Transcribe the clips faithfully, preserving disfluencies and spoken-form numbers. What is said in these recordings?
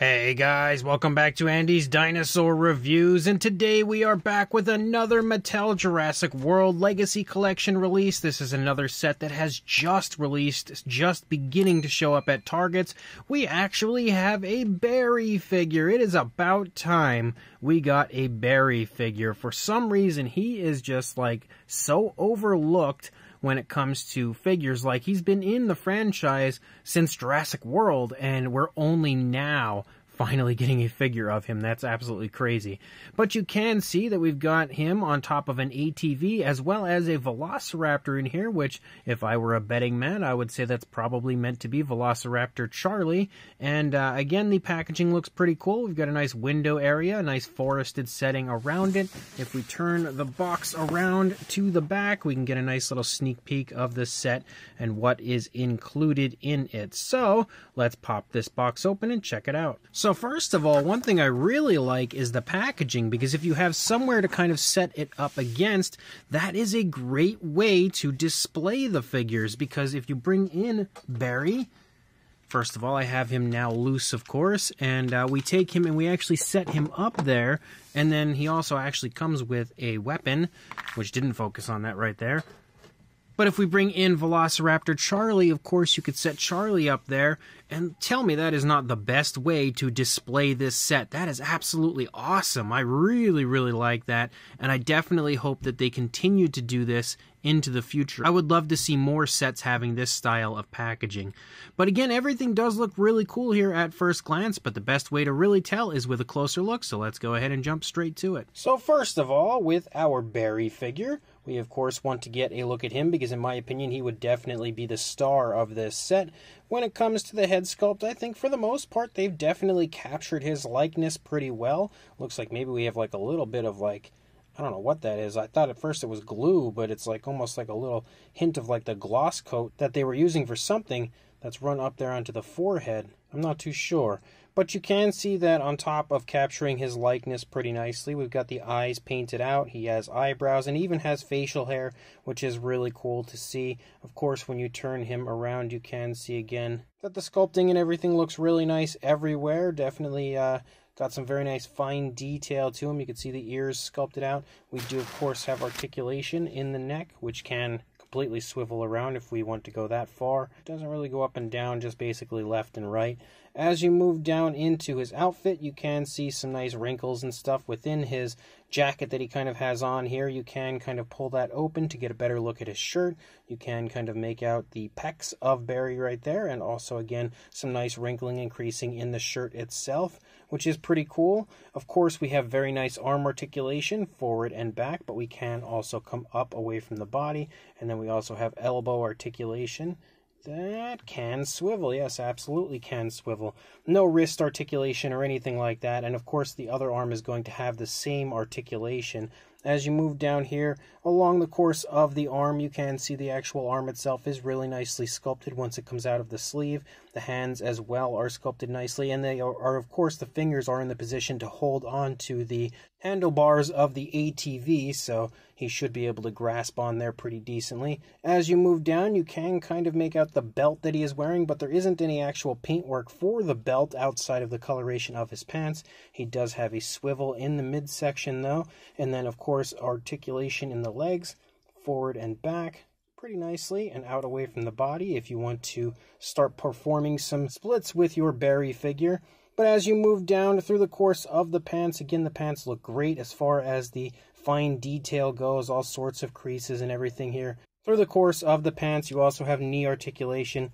Hey guys, welcome back to Andy's Dinosaur Reviews, and today we are back with another Mattel Jurassic World Legacy Collection release. This is another set that has just released, just beginning to show up at Targets. We actually have a Barry figure. It is about time we got a Barry figure. For some reason, he is just like so overlooked when it comes to figures. Like, he's been in the franchise since Jurassic World, and we're only now finally getting a figure of him. That's absolutely crazy. But you can see that we've got him on top of an A T V as well as a Velociraptor in here, which if I were a betting man, I would say that's probably meant to be Velociraptor Charlie. And uh, again, the packaging looks pretty cool. We've got a nice window area, a nice forested setting around it. If we turn the box around to the back, we can get a nice little sneak peek of the set and what is included in it. So let's pop this box open and check it out. So So first of all, one thing I really like is the packaging, because if you have somewhere to kind of set it up against, that is a great way to display the figures. Because if you bring in Barry, first of all, I have him now loose, of course, and uh, we take him and we actually set him up there, and then he also actually comes with a weapon, which didn't focus on that right there. But if we bring in Velociraptor Charlie, of course, you could set Charlie up there. And tell me that is not the best way to display this set. That is absolutely awesome. I really, really like that. And I definitely hope that they continue to do this into the future. I would love to see more sets having this style of packaging. But again, everything does look really cool here at first glance, but the best way to really tell is with a closer look. So let's go ahead and jump straight to it. So first of all, with our Barry figure, we, of course, want to get a look at him because, in my opinion, he would definitely be the star of this set. When it comes to the head sculpt, I think for the most part, they've definitely captured his likeness pretty well. Looks like maybe we have, like, a little bit of, like, I don't know what that is. I thought at first it was glue, but it's, like, almost like a little hint of, like, the gloss coat that they were using for something that's run up there onto the forehead. I'm not too sure. But you can see that on top of capturing his likeness pretty nicely, we've got the eyes painted out, he has eyebrows, and even has facial hair, which is really cool to see. Of course, when you turn him around, you can see again that the sculpting and everything looks really nice everywhere. Definitely uh, got some very nice fine detail to him. You can see the ears sculpted out. We do, of course, have articulation in the neck, which can completely swivel around if we want to go that far. It doesn't really go up and down, just basically left and right. As you move down into his outfit, you can see some nice wrinkles and stuff within his jacket that he kind of has on here. You can kind of pull that open to get a better look at his shirt. You can kind of make out the pecs of Barry right there, and also, again, some nice wrinkling and creasing in the shirt itself, which is pretty cool. Of course, we have very nice arm articulation forward and back, but we can also come up away from the body, and then we also have elbow articulation. That can swivel, yes, absolutely can swivel. No wrist articulation or anything like that, and of course the other arm is going to have the same articulation. As you move down here, along the course of the arm, you can see the actual arm itself is really nicely sculpted once it comes out of the sleeve. The hands as well are sculpted nicely, and they are, of course, the fingers are in the position to hold on to the handlebars of the A T V, so he should be able to grasp on there pretty decently. As you move down, you can kind of make out the belt that he is wearing, but there isn't any actual paintwork for the belt outside of the coloration of his pants. He does have a swivel in the midsection, though, and then, of course, articulation in the legs, forward and back, pretty nicely, and out away from the body if you want to start performing some splits with your Barry figure. But as you move down through the course of the pants, again, the pants look great as far as the fine detail goes, all sorts of creases and everything here. Through the course of the pants, you also have knee articulation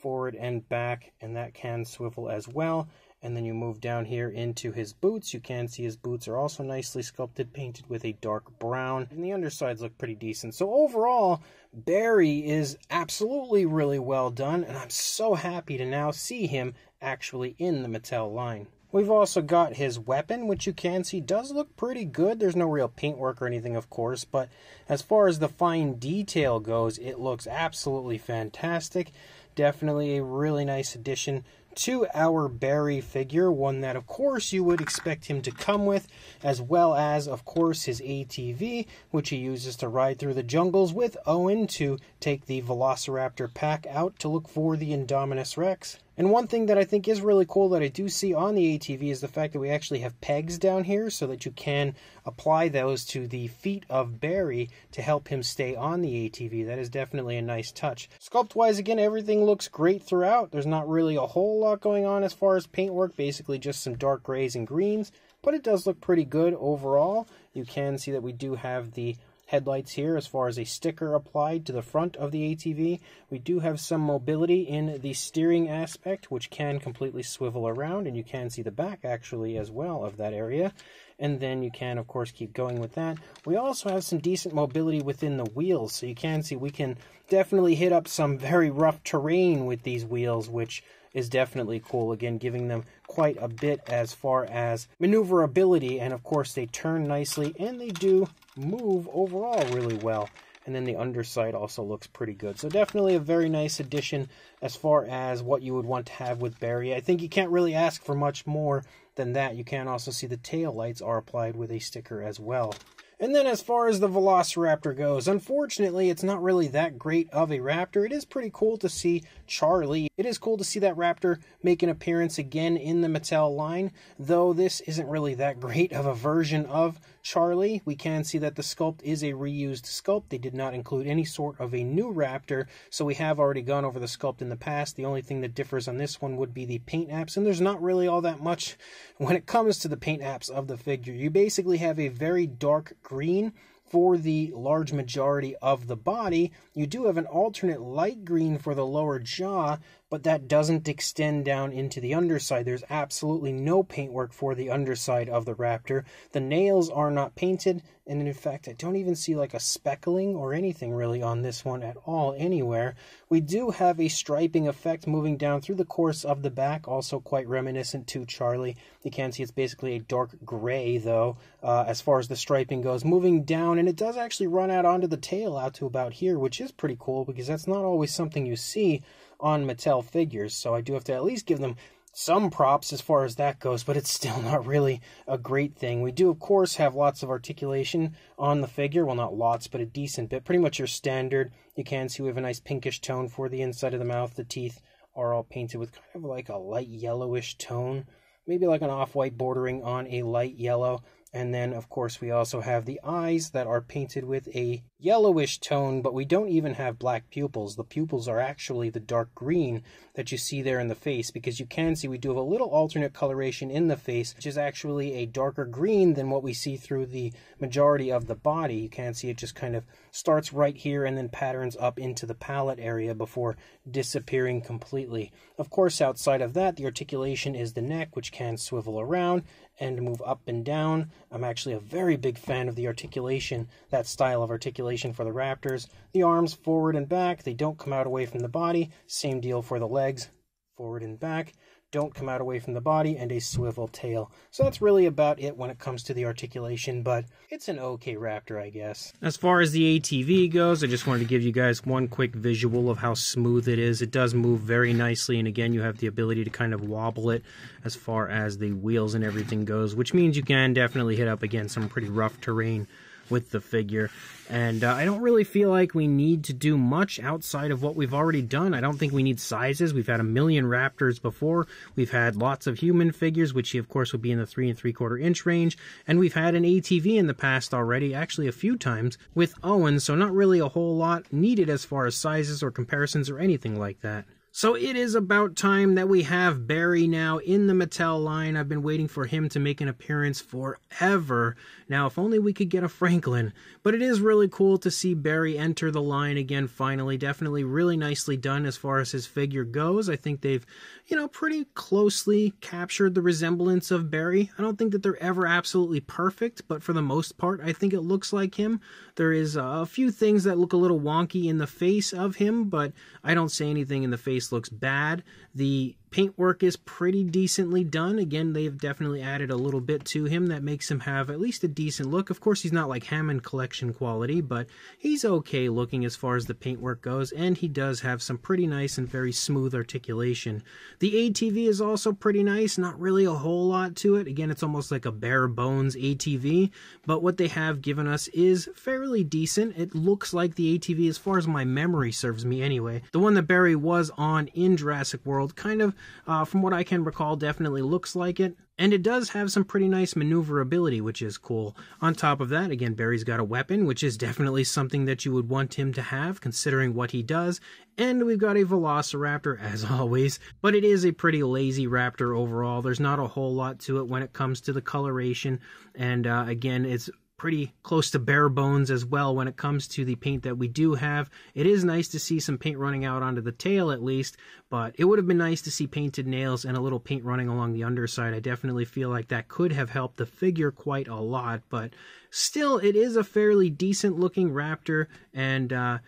forward and back, and that can swivel as well. And then you move down here into his boots. You can see his boots are also nicely sculpted, painted with a dark brown, and the undersides look pretty decent. So overall, Barry is absolutely really well done, and I'm so happy to now see him actually in the Mattel line. We've also got his weapon, which you can see does look pretty good. There's no real paintwork or anything, of course, but as far as the fine detail goes, it looks absolutely fantastic. definitely a really nice addition to our Barry figure, one that of course you would expect him to come with, as well as of course his A T V, which he uses to ride through the jungles with Owen to take the Velociraptor pack out to look for the Indominus Rex. And one thing that I think is really cool that I do see on the A T V is the fact that we actually have pegs down here so that you can apply those to the feet of Barry to help him stay on the A T V. That is definitely a nice touch. Sculpt-wise, again, everything looks great throughout. There's not really a whole lot going on as far as paintwork, basically just some dark grays and greens, but it does look pretty good overall. You can see that we do have the headlights here as far as a sticker applied to the front of the A T V. We do have some mobility in the steering aspect, which can completely swivel around, and you can see the back actually as well of that area. And then you can of course keep going with that. We also have some decent mobility within the wheels, so you can see we can definitely hit up some very rough terrain with these wheels, which is definitely cool, again giving them quite a bit as far as maneuverability. And of course they turn nicely and they do move overall really well, and then the underside also looks pretty good. So definitely a very nice addition as far as what you would want to have with Barry. I think you can't really ask for much more than that. You can also see the tail lights are applied with a sticker as well. And then as far as the Velociraptor goes, unfortunately, it's not really that great of a raptor. It is pretty cool to see Charlie. It is cool to see that raptor make an appearance again in the Mattel line, though this isn't really that great of a version of Charlie. We can see that the sculpt is a reused sculpt. They did not include any sort of a new raptor, so we have already gone over the sculpt in the past. The only thing that differs on this one would be the paint apps, and there's not really all that much when it comes to the paint apps of the figure. You basically have a very dark green for the large majority of the body. You do have an alternate light green for the lower jaw, but that doesn't extend down into the underside. There's absolutely no paintwork for the underside of the raptor. The nails are not painted, and in fact, I don't even see like a speckling or anything really on this one at all anywhere. We do have a striping effect moving down through the course of the back, also quite reminiscent to Charlie. You can see it's basically a dark gray, though, uh, as far as the striping goes. Moving down, and it does actually run out onto the tail out to about here, which is pretty cool because that's not always something you see on Mattel figures, so I do have to at least give them some props as far as that goes, but it's still not really a great thing. We do, of course, have lots of articulation on the figure. Well, not lots, but a decent bit. Pretty much your standard. You can see we have a nice pinkish tone for the inside of the mouth. The teeth are all painted with kind of like a light yellowish tone, maybe like an off-white bordering on a light yellow. And then, of course, we also have the eyes that are painted with a yellowish tone, but we don't even have black pupils. The pupils are actually the dark green that you see there in the face, because you can see we do have a little alternate coloration in the face, which is actually a darker green than what we see through the majority of the body. You can see it just kind of starts right here and then patterns up into the palate area before disappearing completely. Of course, outside of that, the articulation is the neck, which can swivel around and move up and down. I'm actually a very big fan of the articulation, that style of articulation for the raptors. The arms forward and back, they don't come out away from the body. Same deal for the legs, forward and back, don't come out away from the body, and a swivel tail. So that's really about it when it comes to the articulation, but it's an okay raptor, I guess. As far as the A T V goes, I just wanted to give you guys one quick visual of how smooth it is. It does move very nicely, and again, you have the ability to kind of wobble it as far as the wheels and everything goes, which means you can definitely hit up, again, some pretty rough terrain with the figure. And uh, I don't really feel like we need to do much outside of what we've already done. I don't think we need sizes. We've had a million raptors before. We've had lots of human figures, which he of course would be in the three and three quarter inch range. And we've had an A T V in the past already, actually a few times with Owen. So not really a whole lot needed as far as sizes or comparisons or anything like that. So it is about time that we have Barry now in the Mattel line. I've been waiting for him to make an appearance forever. Now, if only we could get a Franklin. But it is really cool to see Barry enter the line again finally. Definitely really nicely done as far as his figure goes. I think they've, you know, pretty closely captured the resemblance of Barry. I don't think that they're ever absolutely perfect, but for the most part, I think it looks like him. There is a few things that look a little wonky in the face of him, but I don't say anything in the face looks bad. The paintwork is pretty decently done. Again, they've definitely added a little bit to him that makes him have at least a decent look. Of course, he's not like Hammond collection quality, but he's okay looking as far as the paintwork goes, and he does have some pretty nice and very smooth articulation. The A T V is also pretty nice, not really a whole lot to it. Again, it's almost like a bare bones A T V, but what they have given us is fairly decent. It looks like the A T V, as far as my memory serves me anyway, the one that Barry was on in Jurassic World, kind of Uh, from what I can recall, definitely looks like it. And it does have some pretty nice maneuverability, which is cool. On top of that, again, Barry's got a weapon, which is definitely something that you would want him to have, considering what he does. And we've got a Velociraptor, as always. But it is a pretty lazy raptor overall. There's not a whole lot to it when it comes to the coloration. And uh, again, it's pretty close to bare bones as well when it comes to the paint that we do have. It is nice to see some paint running out onto the tail at least, but it would have been nice to see painted nails and a little paint running along the underside. I definitely feel like that could have helped the figure quite a lot, but still, it is a fairly decent looking raptor, and uh,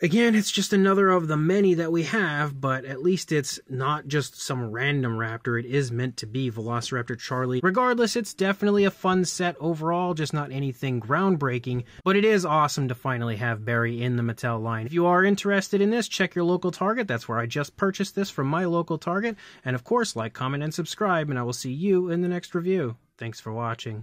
again, it's just another of the many that we have, but at least it's not just some random raptor. It is meant to be Velociraptor Charlie. Regardless, it's definitely a fun set overall, just not anything groundbreaking, but it is awesome to finally have Barry in the Mattel line. If you are interested in this, check your local Target. That's where I just purchased this from my local Target. And of course, like, comment, and subscribe, and I will see you in the next review. Thanks for watching.